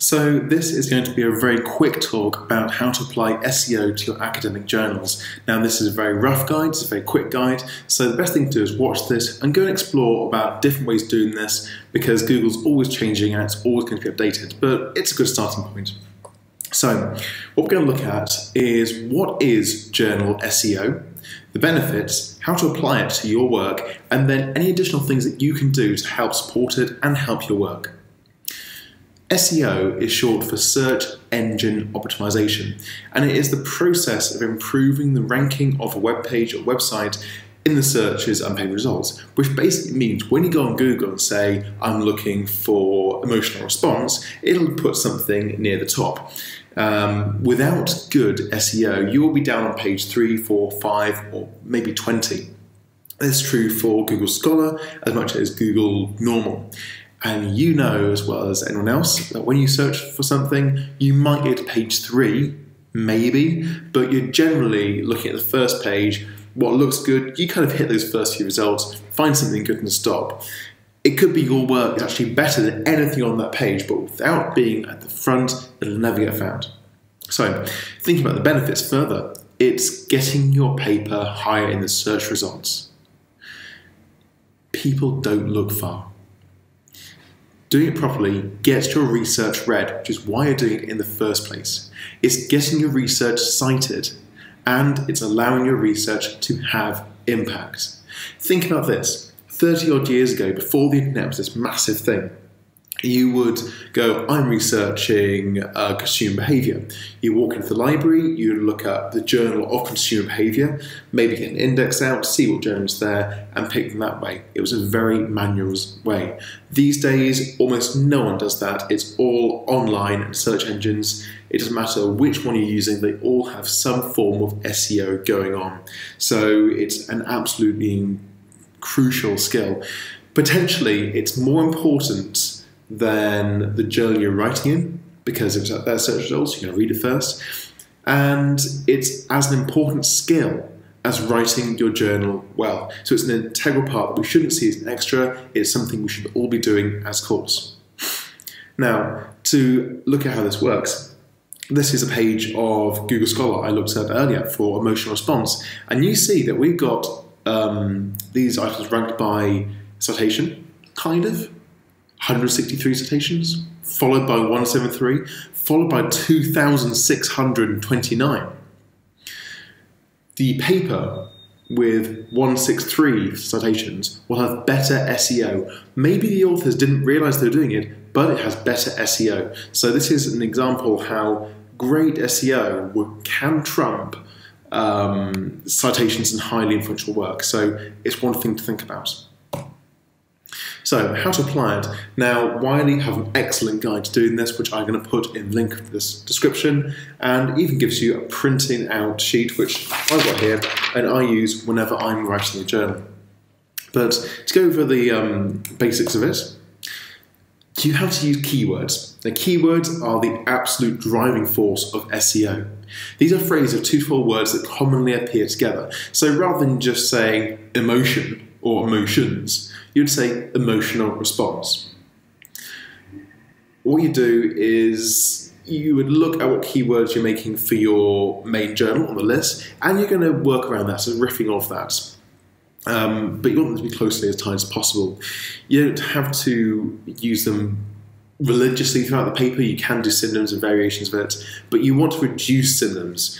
So this is going to be a very quick talk about how to apply SEO to your academic journals. Now this is a very rough guide, it's a very quick guide, so the best thing to do is watch this and go and explore about different ways of doing this, because Google's always changing and it's always going to be updated, but it's a good starting point. So what we're going to look at is what is journal SEO, the benefits, how to apply it to your work, and then any additional things that you can do to help support it and help your work. SEO is short for Search Engine Optimization, and it is the process of improving the ranking of a web page or website in the searches and page results, which basically means when you go on Google and say, I'm looking for emotional response, it'll put something near the top. Without good SEO, you will be down on page 3, 4, 5, or maybe 20. That's true for Google Scholar as much as Google Normal. And you know as well as anyone else that when you search for something, you might get to page 3, maybe, but you're generally looking at the first page, what looks good, you kind of hit those first few results, find something good and stop. It could be your work is actually better than anything on that page, but without being at the front, it'll never get found. So thinking about the benefits further, it's getting your paper higher in the search results. People don't look far. Doing it properly gets your research read, which is why you're doing it in the first place. It's getting your research cited, and it's allowing your research to have impact. Think about this. 30-odd years ago, before the internet was this massive thing, you would go, I'm researching consumer behaviour. You walk into the library, you look up the Journal of Consumer Behaviour, maybe get an index out, see what journal's there, and pick them that way. It was a very manual way. These days, almost no one does that. It's all online and search engines. It doesn't matter which one you're using, they all have some form of SEO going on. So it's an absolutely crucial skill. Potentially, it's more important than the journal you're writing in, because if it's at their search results, you're going to read it first. And it's as an important skill as writing your journal well. So it's an integral part that we shouldn't see as an extra. It's something we should all be doing as course. Now, to look at how this works, this is a page of Google Scholar I looked at earlier for emotional response. And you see that we've got these items ranked by citation, kind of. 163 citations, followed by 173, followed by 2,629. The paper with 163 citations will have better SEO. Maybe the authors didn't realize they were doing it, but it has better SEO. So this is an example how great SEO can trump citations in highly influential work. So it's one thing to think about. So, how to apply it. Now, Wiley have an excellent guide to doing this, which I'm going to put in the link to this description, and even gives you a printing out sheet, which I've got here, and I use whenever I'm writing a journal. But to go over the basics of it, you have to use keywords. Now, keywords are the absolute driving force of SEO. These are phrases of 2 to 4 words that commonly appear together. So, rather than just saying emotion, or emotions, you'd say emotional response. What you do is you would look at what keywords you're making for your main journal on the list, and you're going to work around that, so riffing off that. But you want them to be closely as tied as possible. You don't have to use them religiously throughout the paper. You can do synonyms and variations of it, but you want to reduce synonyms.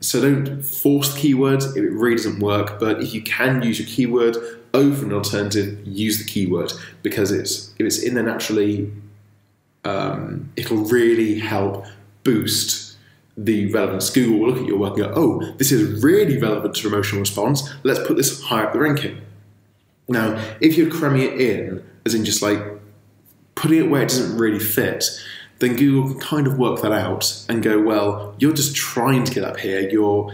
So don't force keywords if it really doesn't work, but if you can use your keyword over an alternative, use the keyword, because if it's in there naturally, it'll really help boost the relevance. Google will look at your work and go, oh, this is really relevant to emotional response, let's put this higher up the ranking. Now, if you're cramming it in, as in just like putting it where it doesn't really fit, then Google can kind of work that out and go, well, you're just trying to get up here, your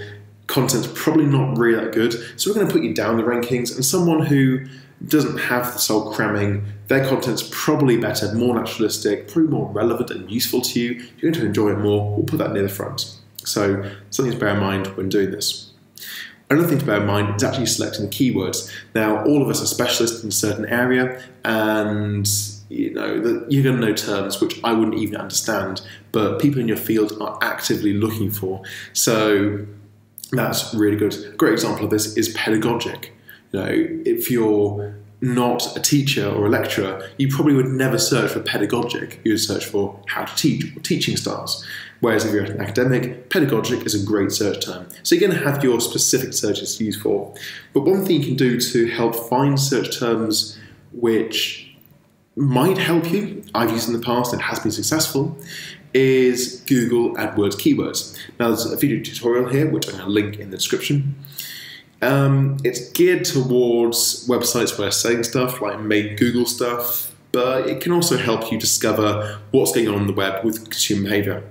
content's probably not really that good, so we're going to put you down the rankings, and someone who doesn't have the soul cramming, their content's probably better, more naturalistic, probably more relevant and useful to you, you're going to enjoy it more, we'll put that near the front. So something to bear in mind when doing this. Another thing to bear in mind is actually selecting the keywords. Now, all of us are specialists in a certain area, and You're going to know terms which I wouldn't even understand, but people in your field are actively looking for. So that's really good. A great example of this is pedagogic. You know, if you're not a teacher or a lecturer, you probably would never search for pedagogic. You would search for how to teach or teaching styles. Whereas if you're an academic, pedagogic is a great search term. So you're going to have your specific searches to use for. But one thing you can do to help find search terms which might help you, I've used in the past and has been successful, is Google AdWords keywords. Now there's a video tutorial here which I'm going to link in the description. It's geared towards websites where selling stuff like made Google stuff, but it can also help you discover what's going on the web with consumer behavior.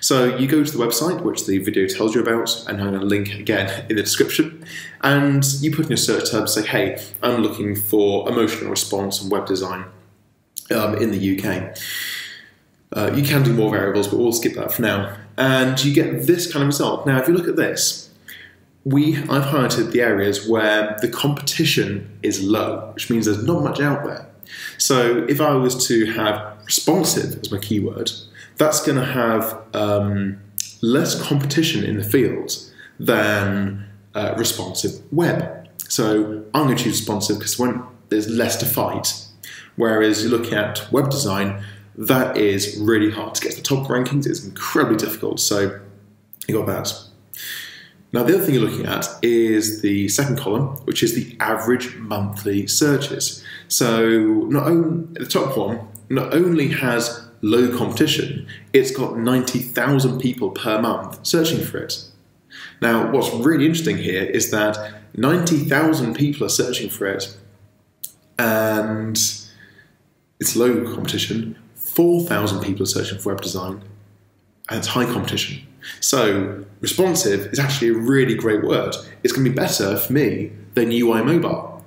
So you go to the website which the video tells you about, and I'm going to link again in the description, and you put in your search term, say, hey, I'm looking for emotional response and web design. In the UK. You can do more variables, but we'll skip that for now. And you get this kind of result. Now, if you look at this, I've highlighted the areas where the competition is low, which means there's not much out there. So if I was to have responsive as my keyword, that's going to have less competition in the field than responsive web. So I'm going to choose responsive because when there's less to fight. Whereas you look at web design, that is really hard to get to the top rankings. It's incredibly difficult, so you got that. Now the other thing you're looking at is the second column, which is the average monthly searches. So the top one not only has low competition, it's got 90,000 people per month searching for it. Now what's really interesting here is that 90,000 people are searching for it, and it's low competition. 4,000 people are searching for web design, and it's high competition. So responsive is actually a really great word. It's going to be better for me than UI mobile,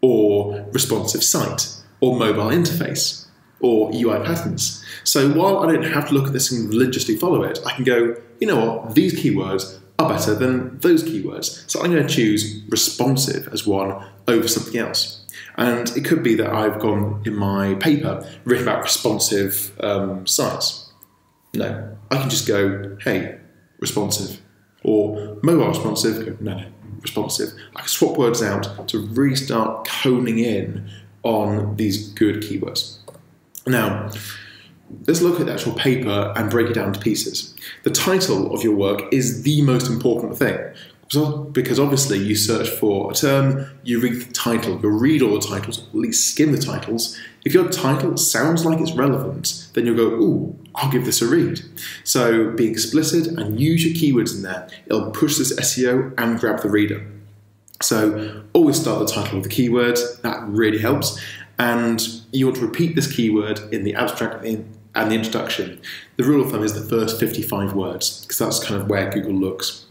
or responsive site, or mobile interface, or UI patterns. So while I don't have to look at this and religiously follow it, I can go, you know what, these keywords are better than those keywords. So I'm going to choose responsive as one over something else. And it could be that I've gone in my paper, written about responsive sites. No, I can just go, hey, responsive. Or mobile responsive, no, responsive. I can swap words out to really start honing in on these good keywords. Now, let's look at the actual paper and break it down to pieces. The title of your work is the most important thing. So, because obviously you search for a term, you read the title, you read all the titles, or at least skim the titles. If your title sounds like it's relevant, then you'll go, ooh, I'll give this a read. So be explicit and use your keywords in there. It'll push this SEO and grab the reader. So always start the title with the keyword, that really helps. And you want to repeat this keyword in the abstract and the introduction. The rule of thumb is the first 55 words, because that's kind of where Google looks.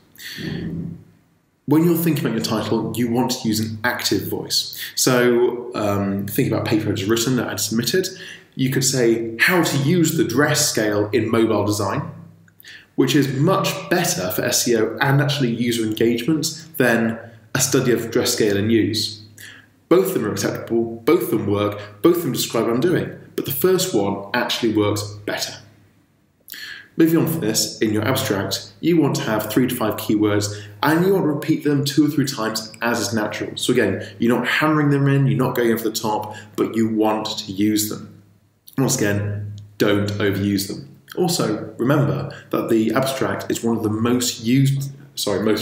When you're thinking about your title, you want to use an active voice. So think about papers written that I'd submitted. You could say how to use the dress scale in mobile design, which is much better for SEO and actually user engagement than a study of dress scale in use. Both of them are acceptable, both of them work, both of them describe what I'm doing, but the first one actually works better. Moving on from this, in your abstract, you want to have 3 to 5 keywords, and you want to repeat them 2 or 3 times as is natural. So again, you're not hammering them in, you're not going over the top, but you want to use them. Once again, don't overuse them. Also, remember that the abstract is one of the most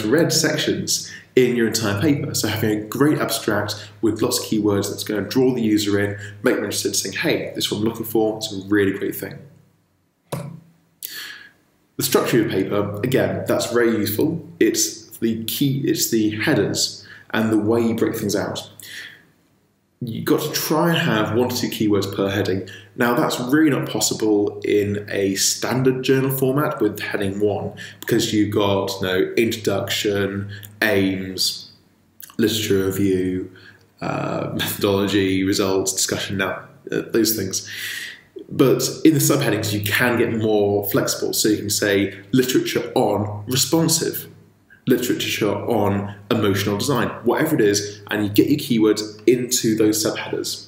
read sections in your entire paper. So having a great abstract with lots of keywords that's going to draw the user in, make them interested, saying, hey, this is what I'm looking for, it's a really great thing. The structure of your paper, again, that's very useful. It's the headers and the way you break things out. You've got to try and have 1 to 2 keywords per heading. Now that's really not possible in a standard journal format with heading 1, because you've got introduction, aims, literature review, methodology, results, discussion, now those things. But in the subheadings, you can get more flexible. So you can say literature on responsive, literature on emotional design, whatever it is, and you get your keywords into those subheaders.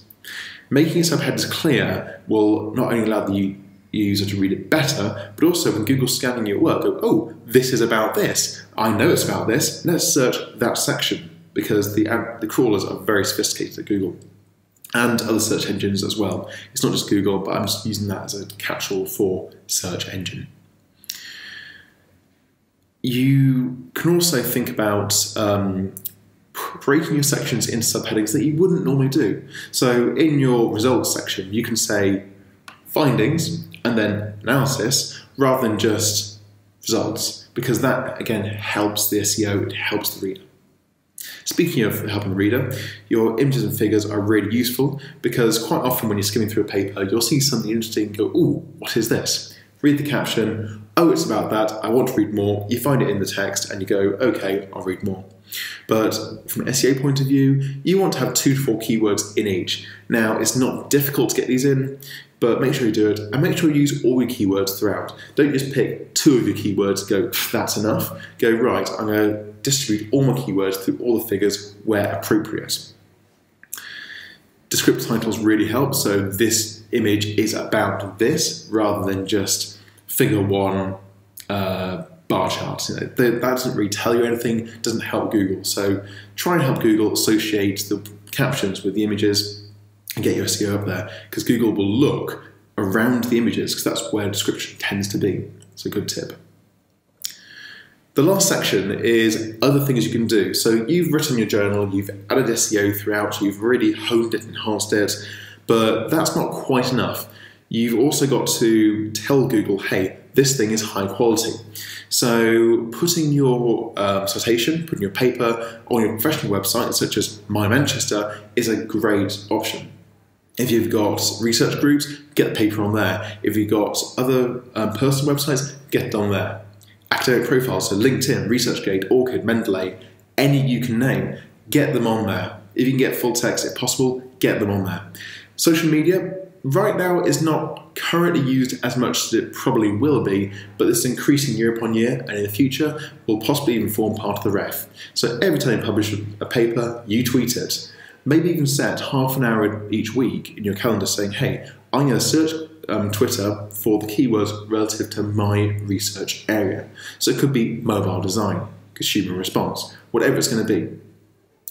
Making subheaders clear will not only allow the user to read it better, but also when Google's scanning your work, go, oh, this is about this. I know it's about this. Let's search that section, because the crawlers are very sophisticated at Google and other search engines as well. It's not just Google, but I'm just using that as a catch-all for search engine. You can also think about breaking your sections into subheadings that you wouldn't normally do. So in your results section, you can say findings and then analysis rather than just results, because that, again, helps the SEO, it helps the reader. Speaking of helping the reader, your images and figures are really useful, because quite often when you're skimming through a paper, you'll see something interesting and go, ooh, what is this? Read the caption, oh, it's about that, I want to read more. You find it in the text and you go, okay, I'll read more. But from an SEO point of view, you want to have 2 to 4 keywords in each. Now, it's not difficult to get these in, but make sure you do it, and make sure you use all your keywords throughout. Don't just pick 2 of your keywords and go, that's enough. Go, right, I'm going to distribute all my keywords through all the figures where appropriate. Descriptive titles really help, so this image is about this, rather than just figure 1 bar charts. You know, that doesn't really tell you anything, doesn't help Google. So try and help Google associate the captions with the images and get your SEO up there, because Google will look around the images, because that's where description tends to be. It's a good tip. The last section is other things you can do. So you've written your journal, you've added SEO throughout, you've really honed it, enhanced it, but that's not quite enough. You've also got to tell Google, hey, this thing is high quality. So putting your citation, putting your paper on your professional website, such as My Manchester, is a great option. If you've got research groups, get the paper on there. If you've got other personal websites, get it on there. Academic profiles, so LinkedIn, ResearchGate, ORCID, Mendeley, any you can name, get them on there. If you can get full text, if possible, get them on there. Social media, right now, is not currently used as much as it probably will be, but it's increasing year upon year, and in the future will possibly even form part of the ref. So every time you publish a paper, you tweet it. Maybe even set half an hour each week in your calendar saying, hey, I'm going to search Twitter for the keywords relative to my research area. So it could be mobile design, consumer response, whatever it's going to be.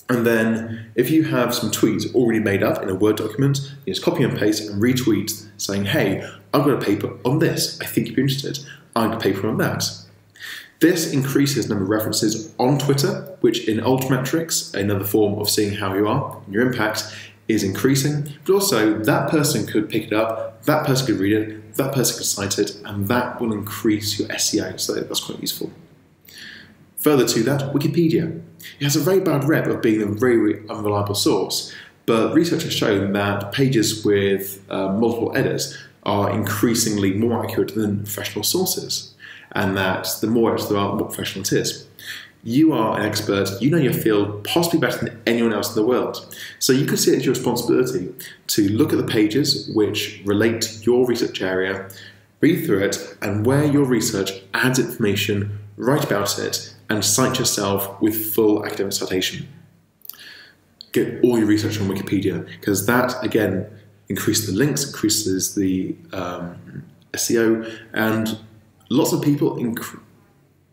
And then if you have some tweets already made up in a Word document, you just copy and paste and retweet saying, hey, I've got a paper on this, I think you'd be interested, I've got a paper on that. This increases the number of references on Twitter, which in altmetrics, another form of seeing how you are and your impact, is increasing, but also that person could pick it up, that person could read it, that person could cite it, and that will increase your SEO, so that's quite useful. Further to that, Wikipedia. It has a very bad rep of being a very unreliable source, but research has shown that pages with multiple editors are increasingly more accurate than professional sources, and that the more editors there are, the more professional it is. You are an expert, you know your field possibly better than anyone else in the world. So you could see it as your responsibility to look at the pages which relate to your research area, read through it, and where your research adds information, write about it, and cite yourself with full academic citation. Get all your research on Wikipedia, because that, again, increases the links, increases the SEO, and lots of people,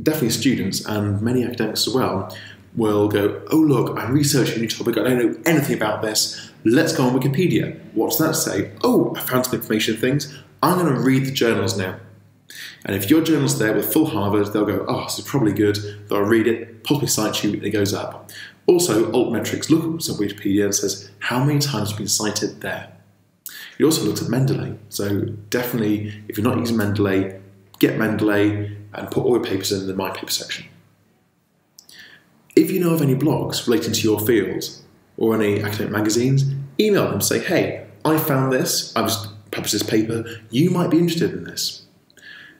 definitely students and many academics as well, will go, oh look, I'm researching a new topic, I don't know anything about this, let's go on Wikipedia. What's that say? Oh, I found some information things, I'm going to read the journals now. And if your journal's there with full Harvard, they'll go, oh, this is probably good, they'll read it, possibly cite you, and it goes up. Also, altmetrics looks at Wikipedia and says, how many times have been cited there? It also looks at Mendeley, so definitely, if you're not using Mendeley, get Mendeley, and put all your papers in the My Paper section. If you know of any blogs relating to your field or any academic magazines, email them and say, hey, I found this, I've just published this paper, you might be interested in this.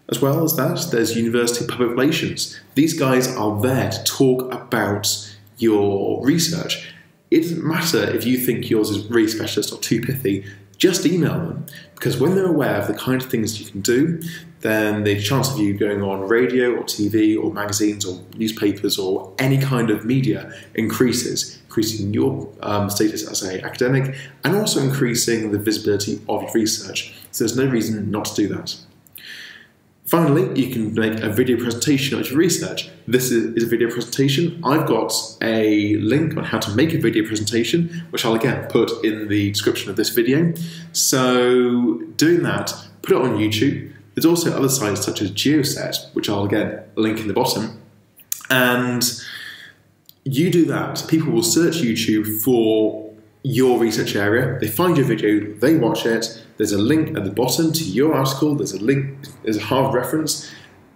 As well as that, there's university public relations. These guys are there to talk about your research. It doesn't matter if you think yours is really specialist or too pithy, just email them, because when they're aware of the kind of things you can do, then the chance of you going on radio or TV or magazines or newspapers or any kind of media increases, increasing your status as an academic and also increasing the visibility of your research. So there's no reason not to do that. Finally, you can make a video presentation of your research. This is a video presentation. I've got a link on how to make a video presentation, which I'll again put in the description of this video. So doing that, put it on YouTube. There's also other sites such as GeoSet, which I'll again link in the bottom. And you do that. People will search YouTube for your research area. They find your video, they watch it. There's a link at the bottom to your article. There's a link, there's a Harvard reference.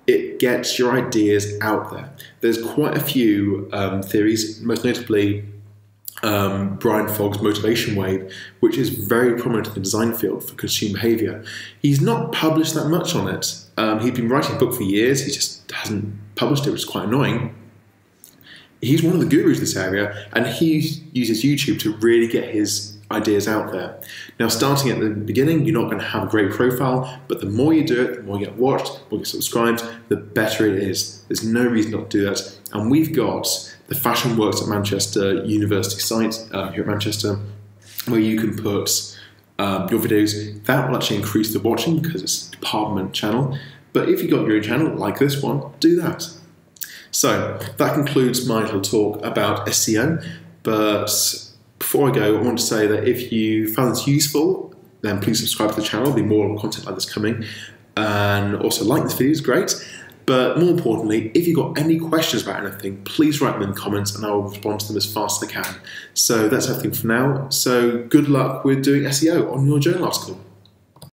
It gets your ideas out there. There's quite a few theories, most notably Brian Fogg's motivation wave, which is very prominent in the design field for consumer behavior. He's not published that much on it. He'd been writing a book for years. He just hasn't published it, which is quite annoying. He's one of the gurus in this area, and he uses YouTube to really get his ideas out there. Now, starting at the beginning, you're not going to have a great profile, but the more you do it, the more you get watched, the more you get subscribed, the better it is. There's no reason not to do that. And we've got the Fashion Works at Manchester University site here at Manchester, where you can put your videos. That will actually increase the watching because it's a department channel. But if you've got your own channel, like this one, do that. So that concludes my little talk about SEO, but before I go, I want to say that if you found this useful, then please subscribe to the channel. There'll be more content like this coming, and also like this video is great, but more importantly, if you've got any questions about anything, please write them in the comments and I'll respond to them as fast as I can. So that's everything for now, so good luck with doing SEO on your journal article.